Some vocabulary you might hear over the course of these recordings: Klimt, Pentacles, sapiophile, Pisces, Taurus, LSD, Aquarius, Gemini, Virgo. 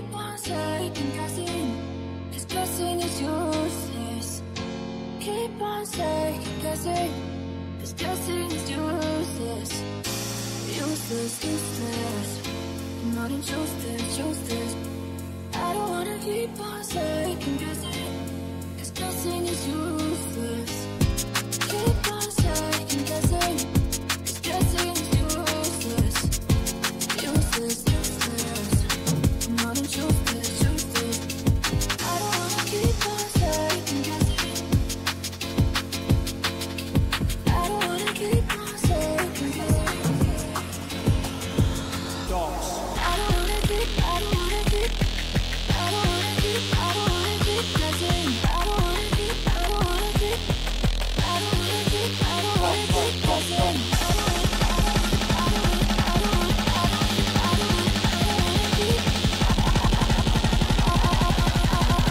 it once, I think I sing. Cause cursing is useless. Keep on saying cursing, cause cursing is useless. Useless, useless. I'm not interested, useless. I don't wanna keep on saying cursing, cause cursing is useless. Keep on saying cursing, cause cursing is useless. Useless, useless. I'm not interested, useless. I don't wanna keep on saying cursing. I don't wanna keep on saying cursing. Dogs. I don't wanna keep, I don't wanna keep, I don't wanna keep cursing. I don't wanna keep, I don't wanna keep, I don't wanna keep, I don't wanna keep cursing. I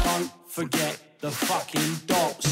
don't forget the fucking dots.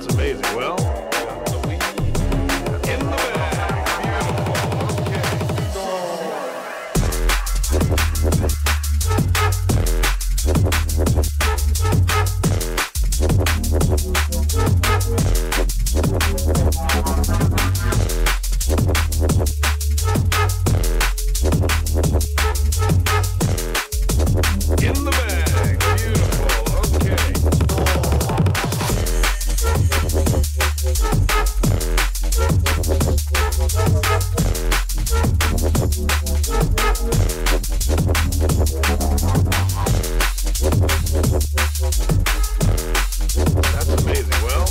That's amazing. Well, in the bag. In the bag. That's amazing. Well...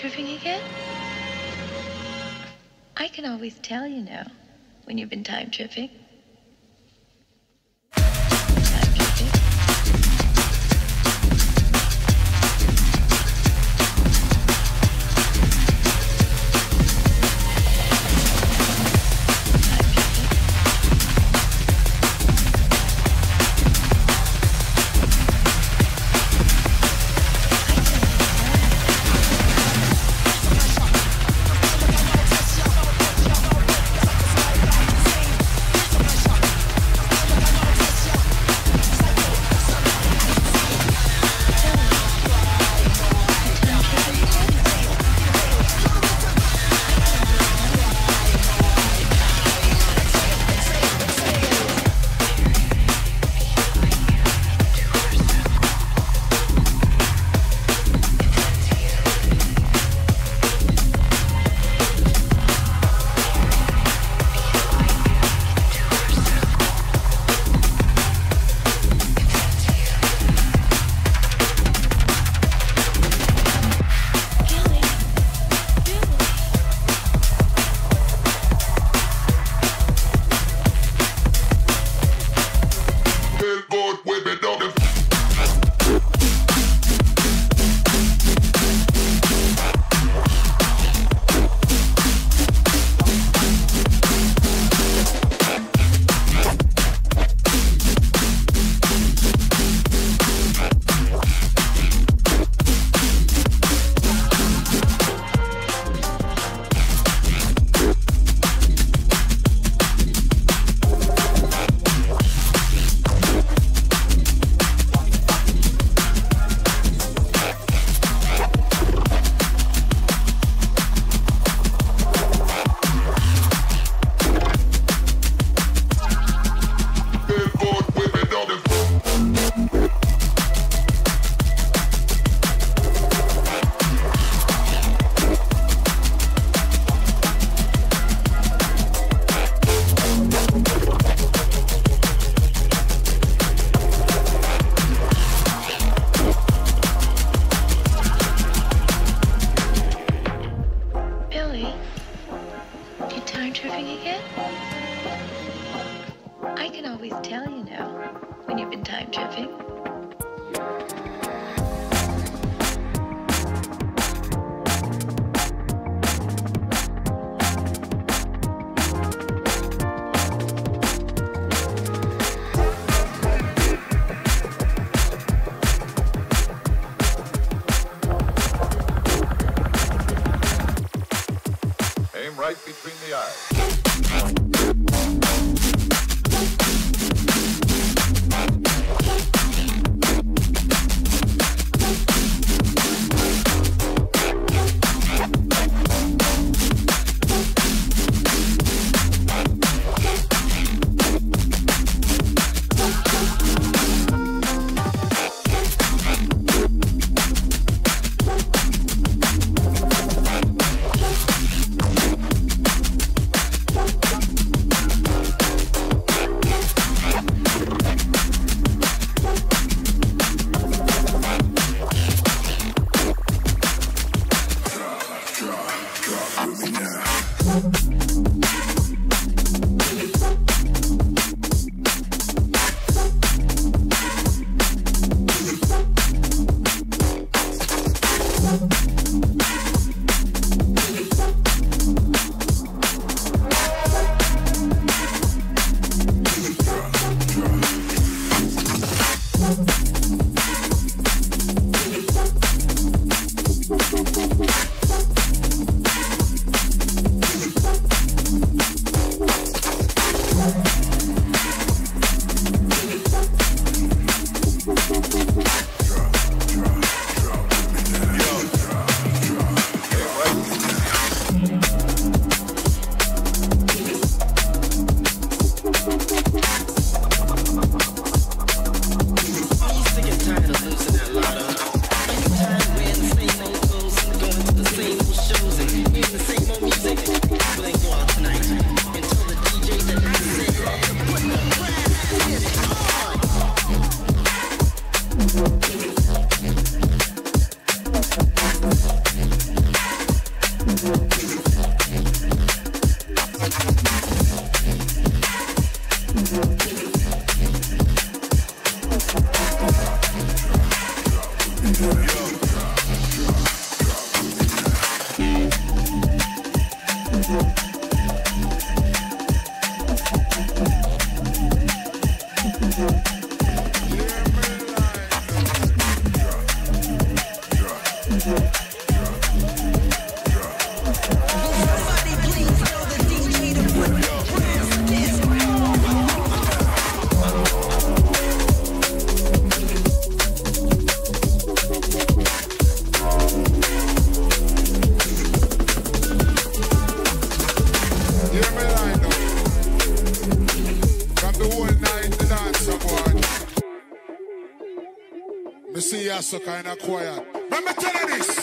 tripping again? I can always tell, you know, when you've been time tripping. So kind of quiet. Remember telling this.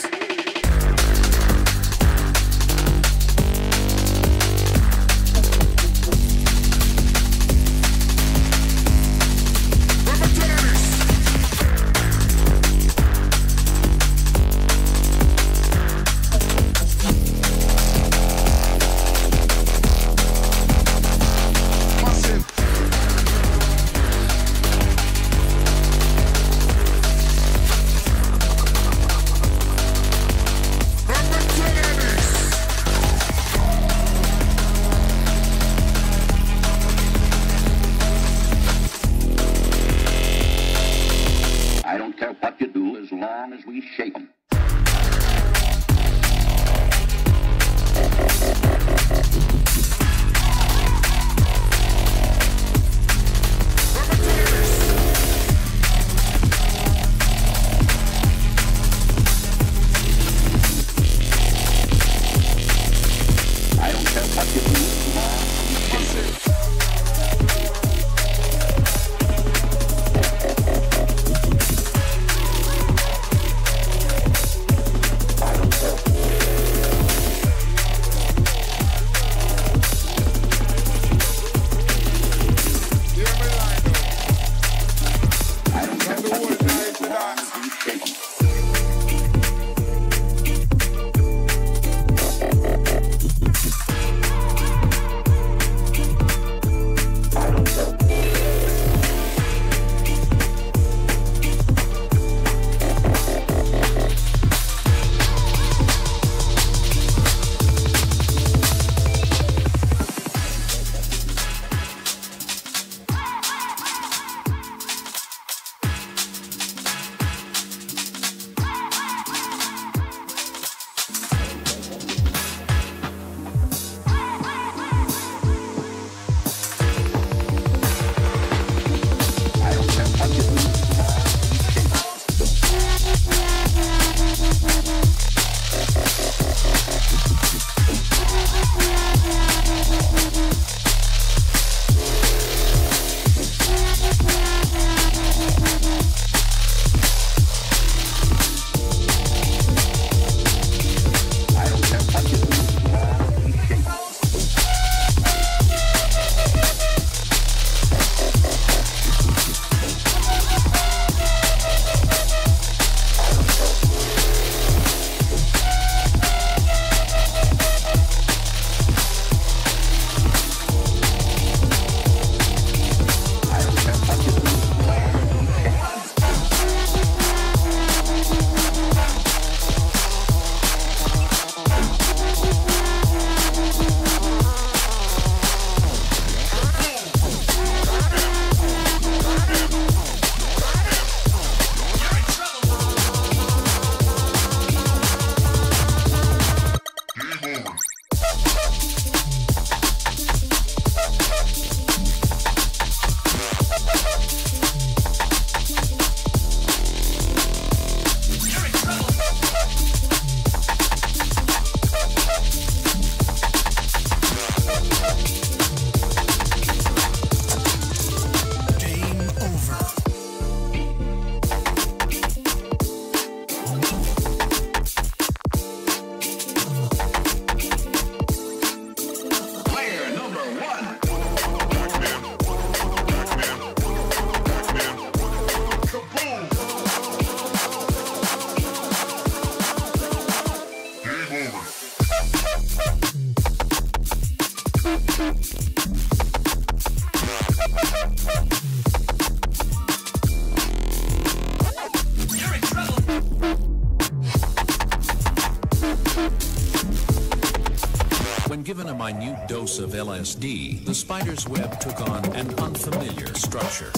minute dose of LSD, the spider's web took on an unfamiliar structure.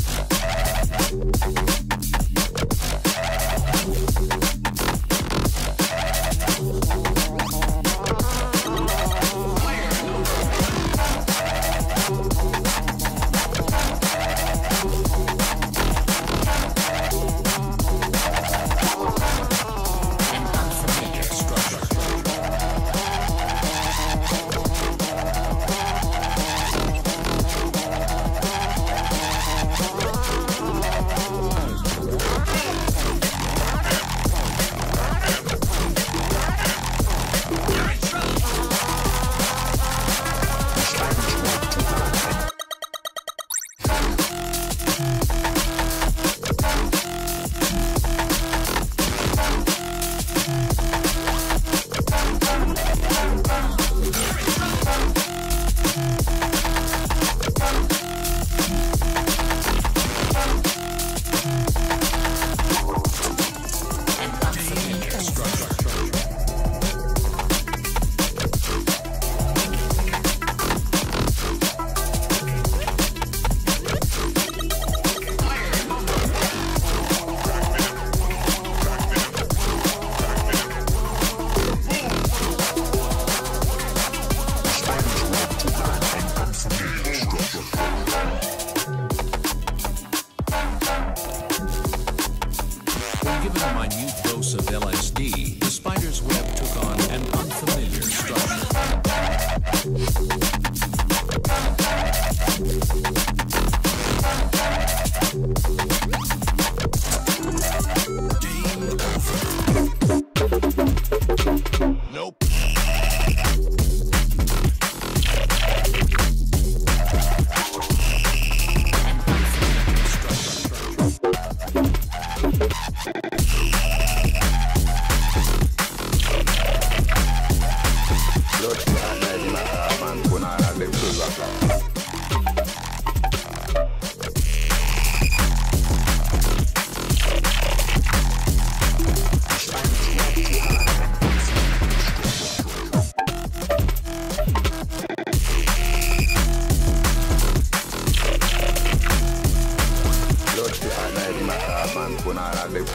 When I live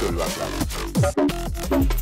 to